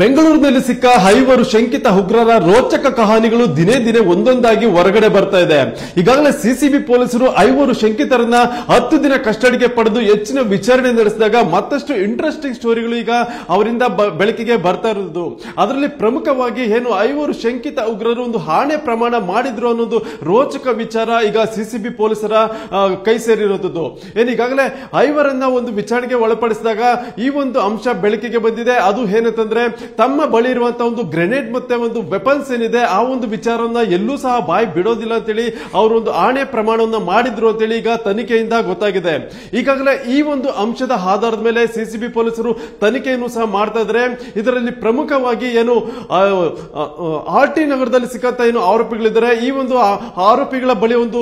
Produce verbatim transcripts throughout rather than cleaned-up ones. ಬೆಂಗಳೂರಿನಲ್ಲಿ ಸಿಕ್ಕ ಐವರು ಶಂಕಿತ ಉಗ್ರರ ರೋಚಕ ಕಹಾನಿಗಳು ದಿನೇ ದಿನೇ ಒಂದೊಂದಾಗಿ ಹೊರಗಡೆ ಬರ್ತಾ ಇದೆ. ಈಗಾಗಲೇ ಸಿಸಿಬಿ ಪೊಲೀಸರು ಐವರು ಶಂಕಿತರನ್ನ ಹತ್ತು ದಿನ ಕಸ್ಟಡಿಗೆ ಪಡೆದು ಹೆಚ್ಚಿನ ವಿಚಾರಣೆ ನಡೆಸಿದಾಗ ಮತ್ತಷ್ಟು ಇಂಟರೆಸ್ಟಿಂಗ್ ಸ್ಟೋರಿಗಳು ಈಗ ಅವರಿಂದ ಬೆಳಕಿಗೆ ಬರ್ತಾ ಇರೋದು. ಅದರಲ್ಲಿ ಪ್ರಮುಖವಾಗಿ ಏನು ಐವರು ಶಂಕಿತ ಉಗ್ರರು ಒಂದು ಹಾಣೆ ಪ್ರಮಾಣ ಮಾಡಿದ್ರು ಅನ್ನೋದು ರೋಚಕ ವಿಚಾರ ಈಗ ಸಿಸಿಬಿ ಪೊಲೀಸರ ಕೈ ಸೇರಿರೋದು. ಏನು ಈಗಾಗಲೇ ಐವರನ್ನ ಒಂದು ವಿಚಾರಣೆಗೆ ಒಳಪಡಿಸಿದಾಗ ಈ ಒಂದು ಅಂಶ ಬೆಳಕಿಗೆ ಬಂದಿದೆ. ಅದು ಏನಂತಂದ್ರೆ ತಮ್ಮ ಬಳಿ ಇರುವಂತಹ ಒಂದು ಗ್ರೆನೇಡ್ ಮತ್ತೆ ಒಂದು ವೆಪನ್ಸ್ ಏನಿದೆ ಆ ಒಂದು ವಿಚಾರವನ್ನ ಎಲ್ಲೂ ಸಹ ಬಾಯಿ ಬಿಡೋದಿಲ್ಲ ಅಂತೇಳಿ ಅವರೊಂದು ಆಣೆ ಪ್ರಮಾಣವನ್ನ ಮಾಡಿದ್ರು ಅಂತೇಳಿ ಈಗ ತನಿಖೆಯಿಂದ ಗೊತ್ತಾಗಿದೆ. ಈಗಾಗಲೇ ಈ ಒಂದು ಅಂಶದ ಆಧಾರದ ಮೇಲೆ ಸಿಸಿಬಿ ಪೊಲೀಸರು ತನಿಖೆಯನ್ನು ಸಹ ಮಾಡ್ತಾ ಇದ್ದಾರೆ. ಇದರಲ್ಲಿ ಪ್ರಮುಖವಾಗಿ ಏನು ಆರ್ ಟಿ ನಗರದಲ್ಲಿ ಸಿಕ್ಕಂತ ಏನು ಆರೋಪಿಗಳಿದ್ದಾರೆ, ಈ ಒಂದು ಆರೋಪಿಗಳ ಬಳಿ ಒಂದು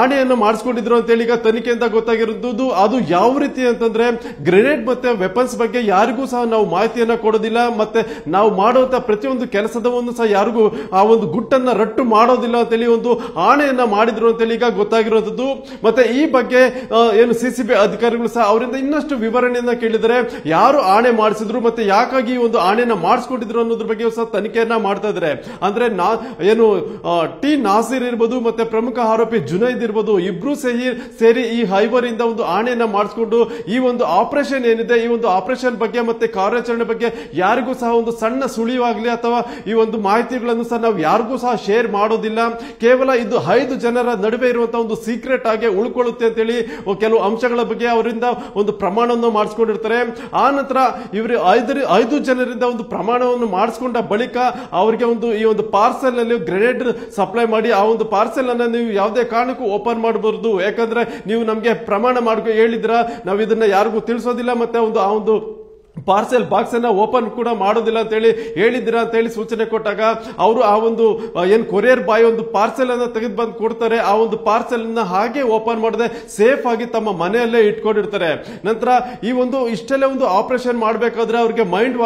ಆಣೆಯನ್ನು ಮಾಡಿಸ್ಕೊಂಡಿದ್ರು ಅಂತೇಳಿ ಈಗ ತನಿಖೆಯಿಂದ ಗೊತ್ತಾಗಿರುವುದು. ಅದು ಯಾವ ರೀತಿ ಅಂತಂದ್ರೆ ಗ್ರೆನೇಡ್ ಮತ್ತೆ ವೆಪನ್ಸ್ ಬಗ್ಗೆ ಯಾರಿಗೂ ಸಹ ನಾವು ಮಾಹಿತಿಯನ್ನ ಕೊಡೋದಿಲ್ಲ, ಮತ್ತೆ ನಾವು ಮಾಡುವಂತಹ ಪ್ರತಿಯೊಂದು ಕೆಲಸದವನ್ನು ಸಹ ಯಾರಿಗೂ ಆ ಒಂದು ಗುಟ್ಟನ್ನ ರಟ್ಟು ಮಾಡೋದಿಲ್ಲ ಅಂತೇಳಿ ಒಂದು ಆಣೆಯನ್ನ ಮಾಡಿದ್ರು ಅಂತೇಳಿ ಈಗ ಗೊತ್ತಾಗಿರುವಂತದ್ದು. ಮತ್ತೆ ಈ ಬಗ್ಗೆ ಏನು ಸಿಸಿಬಿ ಅಧಿಕಾರಿಗಳು ಸಹ ಅವರಿಂದ ಇನ್ನಷ್ಟು ವಿವರಣೆಯನ್ನ ಕೇಳಿದರೆ ಯಾರು ಆಣೆ ಮಾಡಿಸಿದ್ರು ಮತ್ತೆ ಯಾಕಾಗಿ ಒಂದು ಆಣೆಯನ್ನ ಮಾಡಿಸ್ಕೊಂಡಿದ್ರು ಅನ್ನೋದ್ರ ಬಗ್ಗೆ ಸಹ ತನಿಖೆಯನ್ನ ಮಾಡ್ತಾ ಇದ್ದಾರೆ. ಅಂದ್ರೆ ಏನು ಟಿ ನಾಸೀರ್ ಇರ್ಬೋದು ಮತ್ತೆ ಪ್ರಮುಖ ಆರೋಪಿ ಜುನೈದ್ ಇರ್ಬೋದು, ಇಬ್ರು ಸೇರಿ ಸೇರಿ ಈ ಹೈವರಿಂದ ಒಂದು ಆಣೆಯನ್ನ ಮಾಡಿಸ್ಕೊಂಡು ಈ ಒಂದು ಆಪರೇಷನ್ ಏನಿದೆ ಈ ಒಂದು ಆಪರೇಷನ್ ಬಗ್ಗೆ ಮತ್ತೆ ಕಾರ್ಯಾಚರಣೆ ಬಗ್ಗೆ ಯಾರಿಗೂ ಸಹ ಒಂದು ಸಣ್ಣ ಸುಳಿವಾಗಲಿ ಅಥವಾ ಈ ಒಂದು ಮಾಹಿತಿಗಳನ್ನು ಸಹ ನಾವು ಯಾರಿಗೂ ಸಹ ಶೇರ್ ಮಾಡೋದಿಲ್ಲ, ಕೇವಲ ಇದು ಐದು ಜನರ ನಡುವೆ ಇರುವಂತಹ ಒಂದು ಸೀಕ್ರೆಟ್ ಆಗಿ ಉಳ್ಕೊಳ್ಳುತ್ತೆ ಅಂತೇಳಿ ಕೆಲವು ಅಂಶಗಳ ಬಗ್ಗೆ ಅವರಿಂದ ಒಂದು ಪ್ರಮಾಣವನ್ನು ಮಾಡಿಸ್ಕೊಂಡಿರ್ತಾರೆ. ಆ ನಂತರ ಇವರು ಐದು ಜನರಿಂದ ಒಂದು ಪ್ರಮಾಣವನ್ನು ಮಾಡಿಸ್ಕೊಂಡ ಬಳಿಕ ಅವರಿಗೆ ಒಂದು ಈ ಒಂದು ಪಾರ್ಸೆಲ್ ಅಲ್ಲಿ ಗ್ರೆನೇಡ್ ಸಪ್ಲೈ ಮಾಡಿ ಆ ಒಂದು ಪಾರ್ಸೆಲ್ ಅನ್ನ ನೀವು ಯಾವುದೇ ಕಾರಣಕ್ಕೂ ಓಪನ್ ಮಾಡಬಹುದು, ಯಾಕಂದ್ರೆ ನೀವು ನಮಗೆ ಪ್ರಮಾಣ ಮಾಡ್ಕೊ ಹೇಳಿದ್ರ ನಾವು ಇದನ್ನ ಯಾರಿಗೂ ತಿಳಿಸೋದಿಲ್ಲ ಮತ್ತೆ ಒಂದು ಆ ಒಂದು ಪಾರ್ಸೆಲ್ ಬಾಕ್ಸ್ ಅನ್ನ ಓಪನ್ ಕೂಡ ಮಾಡೋದಿಲ್ಲ ಅಂತೇಳಿ ಹೇಳಿದಿರಾ ಅಂತ ಹೇಳಿ ಸೂಚನೆ ಕೊಟ್ಟಾಗ ಅವರು ಆ ಒಂದು ಏನ್ ಕೊರಿಯರ್ ಬಾಯ್ ಒಂದು ಪಾರ್ಸೆಲ್ ಅನ್ನ ತೆಗೆದು ಬಂದು ಕೊಡ್ತಾರೆ. ಆ ಒಂದು ಪಾರ್ಸೆಲ್ ಅನ್ನ ಹಾಗೆ ಓಪನ್ ಮಾಡದೆ ಸೇಫ್ ಆಗಿ ತಮ್ಮ ಮನೆಯಲ್ಲೇ ಇಟ್ಕೊಂಡಿರ್ತಾರೆ. ನಂತರ ಈ ಒಂದು ಇಷ್ಟೆಲ್ಲ ಒಂದು ಆಪರೇಷನ್ ಮಾಡಬೇಕಾದ್ರೆ ಅವ್ರಿಗೆ ಮೈಂಡ್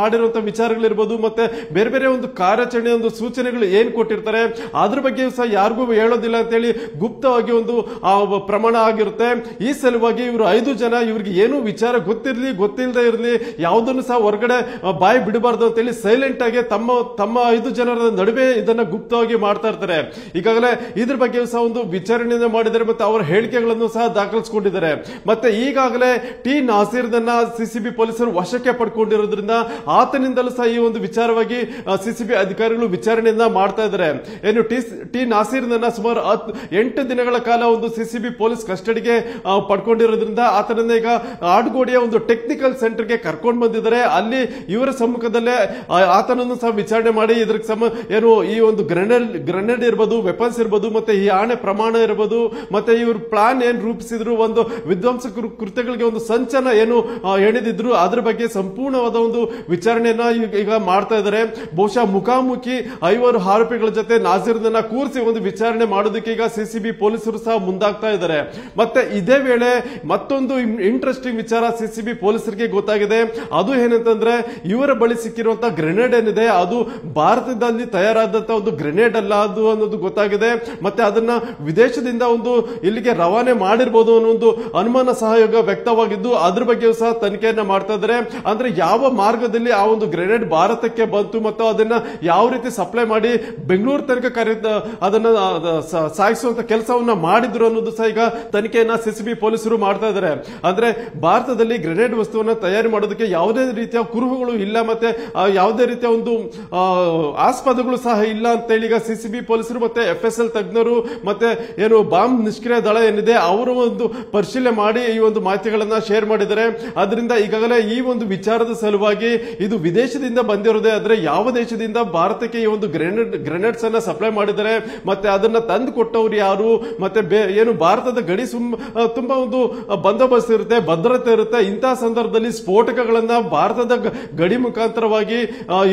ಮಾಡಿರುವಂತಹ ವಿಚಾರಗಳಿರ್ಬೋದು ಮತ್ತೆ ಬೇರೆ ಬೇರೆ ಒಂದು ಕಾರ್ಯಾಚರಣೆ ಒಂದು ಸೂಚನೆಗಳು ಏನ್ ಕೊಟ್ಟಿರ್ತಾರೆ ಅದ್ರ ಬಗ್ಗೆ ಸಹ ಯಾರಿಗೂ ಹೇಳೋದಿಲ್ಲ ಅಂತೇಳಿ ಗುಪ್ತವಾಗಿ ಒಂದು ಪ್ರಮಾಣ ಆಗಿರುತ್ತೆ. ಈ ಸಲುವಾಗಿ ಇವರು ಐದು ಜನ ಇವ್ರಿಗೆ ಏನು ವಿಚಾರ ಗೊತ್ತಿರ್ಲಿ ಗೊತ್ತಿಲ್ಲದೆ ಇರಲಿ ಯಾವುದನ್ನು ಸಹ ಹೊರಗಡೆ ಬಾಯಿ ಬಿಡಬಾರ್ದು ಅಂತೇಳಿ ಸೈಲೆಂಟ್ ಆಗಿ ತಮ್ಮ ತಮ್ಮ ಐದು ಜನರ ನಡುವೆ ಇದನ್ನ ಗುಪ್ತವಾಗಿ ಮಾಡ್ತಾ ಇರ್ತಾರೆ. ಈಗಾಗಲೇ ಇದ್ರ ಬಗ್ಗೆ ಸಹ ಒಂದು ವಿಚಾರಣೆಯನ್ನು ಮಾಡಿದರೆ ಮತ್ತೆ ಅವರ ಹೇಳಿಕೆಗಳನ್ನು ಸಹ ದಾಖಲಿಸಿಕೊಂಡಿದ್ದಾರೆ. ಮತ್ತೆ ಈಗಾಗಲೇ ಟಿ ನಾಸೀರ್ದನ್ನ ಸಿಸಿಬಿ ಪೊಲೀಸರು ವಶಕ್ಕೆ ಪಡ್ಕೊಂಡಿರೋದ್ರಿಂದ ಆತನಿಂದಲೂ ಸಹ ಈ ಒಂದು ವಿಚಾರವಾಗಿ ಸಿಸಿಬಿ ಅಧಿಕಾರಿಗಳು ವಿಚಾರಣೆಯನ್ನ ಮಾಡ್ತಾ ಇದ್ದಾರೆ. ಏನು ಟಿ ಟಿ ನಾಸೀರ್ದನ್ನ ಸುಮಾರು ಎಂಟು ದಿನಗಳ ಕಾಲ ಒಂದು ಸಿಸಿಬಿ ಪೊಲೀಸ್ ಕಸ್ಟಡಿಗೆ ಪಡ್ಕೊಂಡಿರೋದ್ರಿಂದ ಆತನನ್ನ ಈಗ ಆಡ್ಗೋಡಿಯ ಒಂದು ಟೆಕ್ನಿಕಲ್ ಸೆಂಟರ್ಗೆ ಕರ್ಕೊಂಡು ಬಂದಿದ್ದಾರೆ. ಅಲ್ಲಿ ಇವರ ಸಮ್ಮುಖದಲ್ಲೇ ಆತನನ್ನು ಸಹ ವಿಚಾರಣೆ ಮಾಡಿ ಇದ್ರ ಏನು ಈ ಒಂದು ಗ್ರೆನೇಡ್ ಗ್ರೆನೇಡ್ ಇರ್ಬೋದು ವೆಪನ್ಸ್ ಇರ್ಬೋದು ಮತ್ತೆ ಈ ಆಣೆ ಪ್ರಮಾಣ ಇರ್ಬೋದು ಮತ್ತೆ ಇವರು ಪ್ಲಾನ್ ಏನ್ ರೂಪಿಸಿದ್ರು ಒಂದು ವಿಧ್ವಂಸಕ ಕೃತ್ಯಗಳಿಗೆ ಒಂದು ಸಂಚನ ಏನು ಹೇಳಿದ್ರು ಅದ್ರ ಬಗ್ಗೆ ಸಂಪೂರ್ಣವಾದ ಒಂದು ವಿಚಾರಣೆಯನ್ನ ಈಗ ಮಾಡ್ತಾ ಇದ್ದಾರೆ. ಬಹುಶಃ ಮುಖಾಮುಖಿ ಐವರು ಆರೋಪಿಗಳ ಜೊತೆ ನಾಸೀರ್ನ ಕೂರಿಸಿ ಒಂದು ವಿಚಾರಣೆ ಮಾಡೋದಕ್ಕೆ ಈಗ ಸಿಸಿಬಿ ಪೊಲೀಸರು ಸಹ ಮುಂದಾಗ್ತಾ ಇದ್ದಾರೆ. ಮತ್ತೆ ಇದೇ ವೇಳೆ ಮತ್ತೊಂದು ಇಂಟ್ರೆಸ್ಟಿಂಗ್ ವಿಚಾರ ಸಿಸಿಬಿ ಪೊಲೀಸರಿಗೆ ಗೊತ್ತಾಗಿದೆ. ಅದು ಏನಂತಂದ್ರೆ ಇವರ ಬಳಿ ಸಿಕ್ಕಿರುವಂತಹ ಗ್ರೆನೇಡ್ ಏನಿದೆ ಅದು ಭಾರತದಲ್ಲಿ ತಯಾರಾದಂತಹ ಒಂದು ಗ್ರೆನೇಡ್ ಅಲ್ಲ ಅದು ಅನ್ನೋದು ಗೊತ್ತಾಗಿದೆ. ಮತ್ತೆ ಅದನ್ನ ವಿದೇಶದಿಂದ ಒಂದು ಇಲ್ಲಿಗೆ ರವಾನೆ ಮಾಡಿರಬಹುದು ಅನ್ನೋ ಒಂದು ಅನುಮಾನ ಸಹಯೋಗ ವ್ಯಕ್ತವಾಗಿದ್ದು ಅದ್ರ ಬಗ್ಗೆಯೂ ಸಹ ತನಿಖೆಯನ್ನ ಮಾಡ್ತಾ ಇದ್ದಾರೆ. ಅಂದ್ರೆ ಯಾವ ಮಾರ್ಗದಲ್ಲಿ ಆ ಒಂದು ಗ್ರೆನೇಡ್ ಭಾರತಕ್ಕೆ ಬಂತು ಮತ್ತು ಅದನ್ನ ಯಾವ ರೀತಿ ಸಪ್ಲೈ ಮಾಡಿ ಬೆಂಗಳೂರು ತನಕ ಅದನ್ನ ಸಾಗಿಸುವಂತ ಕೆಲಸವನ್ನ ಮಾಡಿದ್ರು ಅನ್ನೋದು ಸಹ ಈಗ ತನಿಖೆಯನ್ನ ಸಿಸಿಬಿ ಪೊಲೀಸರು ಮಾಡ್ತಾ ಇದ್ದಾರೆ. ಅಂದ್ರೆ ಭಾರತದಲ್ಲಿ ಗ್ರೆನೇಡ್ ವಸ್ತುವನ್ನ ತಯಾರಿ ಮಾಡೋದಕ್ಕೆ ಯಾವುದೇ ರೀತಿಯ ಕುರುಹುಗಳು ಇಲ್ಲ ಮತ್ತೆ ಯಾವುದೇ ರೀತಿಯ ಒಂದು ಆಸ್ಪದಗಳು ಸಹ ಇಲ್ಲ ಅಂತೇಳಿ ಈಗ ಸಿಸಿಬಿ ಪೊಲೀಸರು ಮತ್ತೆ ಎಫ್ ಎಸ್ ಎಲ್ ತಜ್ಞರು ಮತ್ತೆ ಏನು ಬಾಂಬ್ ನಿಷ್ಕ್ರಿಯ ದಳ ಏನಿದೆ ಅವರು ಒಂದು ಪರಿಶೀಲನೆ ಮಾಡಿ ಈ ಒಂದು ಮಾಹಿತಿಗಳನ್ನ ಶೇರ್ ಮಾಡಿದ್ದಾರೆ. ಅದರಿಂದ ಈಗಾಗಲೇ ಈ ಒಂದು ವಿಚಾರದ ಸಲುವಾಗಿ ಇದು ವಿದೇಶದಿಂದ ಬಂದಿರೋದೇ ಆದ್ರೆ ಯಾವ ದೇಶದಿಂದ ಭಾರತಕ್ಕೆ ಈ ಒಂದು ಗ್ರೆನೇಡ್ ಗ್ರೆನೇಡ್ಸ್ ಅನ್ನ ಸಪ್ಲೈ ಮಾಡಿದ್ದಾರೆ ಮತ್ತೆ ಅದನ್ನ ತಂದು ಕೊಟ್ಟವ್ರು ಯಾರು ಮತ್ತೆ ಏನು ಭಾರತದ ಗಡಿ ತುಂಬಾ ಒಂದು ಬಂದೋಬಸ್ತ್ ಇರುತ್ತೆ, ಭದ್ರತೆ ಇರುತ್ತೆ. ಇಂತಹ ಸಂದರ್ಭದಲ್ಲಿ ಸ್ಫೋಟ ಗಳನ್ನ ಭಾರತದ ಗಡಿ ಮುಖಾಂತರವಾಗಿ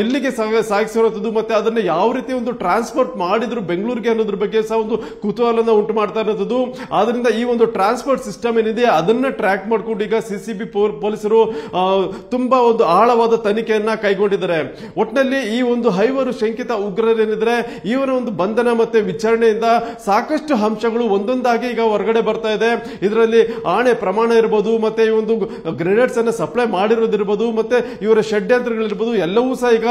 ಇಲ್ಲಿಗೆ ಸಾಗಿಸಿರುವಂತದ್ದು ಮತ್ತೆ ಅದನ್ನ ಯಾವ ರೀತಿ ಒಂದು ಟ್ರಾನ್ಸ್ಪೋರ್ಟ್ ಮಾಡಿದ್ರು ಬೆಂಗಳೂರಿಗೆ ಅನ್ನೋದ್ರ ಬಗ್ಗೆ ಸಹ ಒಂದು ಕುತೂಹಲನ ಉಂಟು ಮಾಡ್ತಾ ಇರೋದು. ಆದ್ರಿಂದ ಈ ಒಂದು ಟ್ರಾನ್ಸ್ಪೋರ್ಟ್ ಸಿಸ್ಟಮ್ ಏನಿದೆ ಅದನ್ನ ಟ್ರ್ಯಾಕ್ ಮಾಡಿಕೊಂಡು ಈಗ ಸಿಸಿಬಿ ಪೊಲೀಸರು ತುಂಬಾ ಒಂದು ಆಳವಾದ ತನಿಖೆಯನ್ನ ಕೈಗೊಂಡಿದ್ದಾರೆ. ಒಟ್ಟಿನಲ್ಲಿ ಈ ಒಂದು ಐವರು ಶಂಕಿತ ಉಗ್ರರೇನಿದ್ರೆ ಇವರ ಒಂದು ಬಂಧನ ಮತ್ತೆ ವಿಚಾರಣೆಯಿಂದ ಸಾಕಷ್ಟು ಅಂಶಗಳು ಒಂದೊಂದಾಗಿ ಈಗ ಹೊರಗಡೆ ಬರ್ತಾ ಇದೆ. ಇದರಲ್ಲಿ ಆಣೆ ಪ್ರಮಾಣ ಇರಬಹುದು ಮತ್ತೆ ಈ ಒಂದು ಗ್ರೆನೇಡ್ಸ್ ಅನ್ನ ಸಪ್ಲೈ ಮಾಡಿರೋದಿರಬಹುದು ಮತ್ತೆ ಇವರ ಷಡ್ಯಂತ್ರಗಳಿರಬಹುದು ಎಲ್ಲವೂ ಸಹ ಈಗ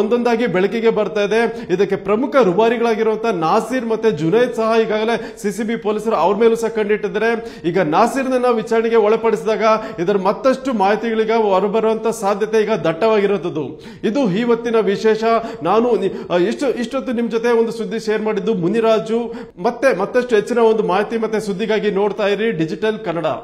ಒಂದೊಂದಾಗಿ ಬೆಳಕಿಗೆ ಬರ್ತಾ ಇದೆ ಇದಕ್ಕೆ ಪ್ರಮುಖ ರುಬಾರಿಗಳಾಗಿರುವಂತ ನಾಸೀರ್ ಮತ್ತೆ ಜುನೈದ್ ಸಹ ಈಗಾಗಲೇ ಸಿಸಿಬಿ ಪೊಲೀಸರು ಅವರ ಮೇಲೂ ಸಹ ಕಂಡಿಟ್ಟಿದ್ದಾರೆ ಈಗ ನಾಸೀರ್ನನ್ನ ವಿಚಾರಣೆಗೆ ಒಳಪಡಿಸಿದಾಗ ಇದರ ಮತ್ತಷ್ಟು ಮಾಹಿತಿಗಳಿಗೆ ಹೊರಬರುವಂತ ಸಾಧ್ಯತೆ ಈಗ ದಟ್ಟವಾಗಿರುತ್ತದೆ ಇದು ಇವತ್ತಿನ ವಿಶೇಷ ನಾನು ಇಷ್ಟು ಇಷ್ಟೊತ್ತು ನಿಮ್ಮ ಜೊತೆ ಒಂದು ಸುದ್ದಿ ಶೇರ್ ಮಾಡಿದ್ದು ಮುನಿರಾಜು ಮತ್ತೆ ಮತ್ತಷ್ಟು ಹೆಚ್ಚಿನ ಒಂದು ಮಾಹಿತಿ ಮತ್ತೆ ಸುದ್ದಿಗಾಗಿ ನೋಡ್ತಾ ಇರಿ ಡಿಜಿಟಲ್ ಕನ್ನಡ।